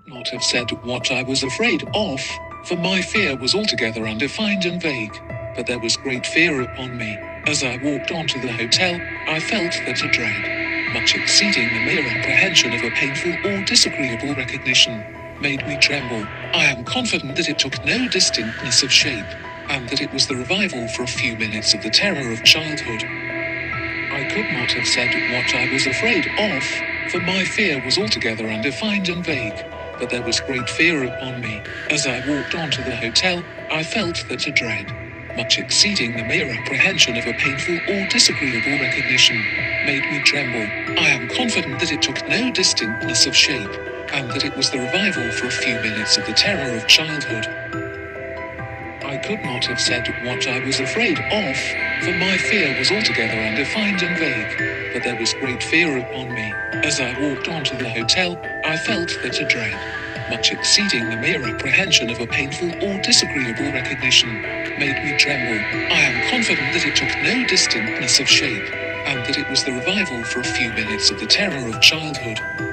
could not have said what I was afraid of, for my fear was altogether undefined and vague, but there was great fear upon me. As I walked on to the hotel, I felt that a dread, much exceeding the mere apprehension of a painful or disagreeable recognition, made me tremble. I am confident that it took no distinctness of shape, and that it was the revival for a few minutes of the terror of childhood. I could not have said what I was afraid of, for my fear was altogether undefined and vague, but there was great fear upon me. As I walked on to the hotel, I felt that a dread, much exceeding the mere apprehension of a painful or disagreeable recognition, made me tremble. I am confident that it took no distinctness of shape, and that it was the revival for a few minutes of the terror of childhood. I could not have said what I was afraid of, for my fear was altogether undefined and vague, but there was great fear upon me. As I walked on to the hotel, I felt that a dread, much exceeding the mere apprehension of a painful or disagreeable recognition, made me tremble. I am confident that it took no distinctness of shape, and that it was the revival for a few minutes of the terror of childhood.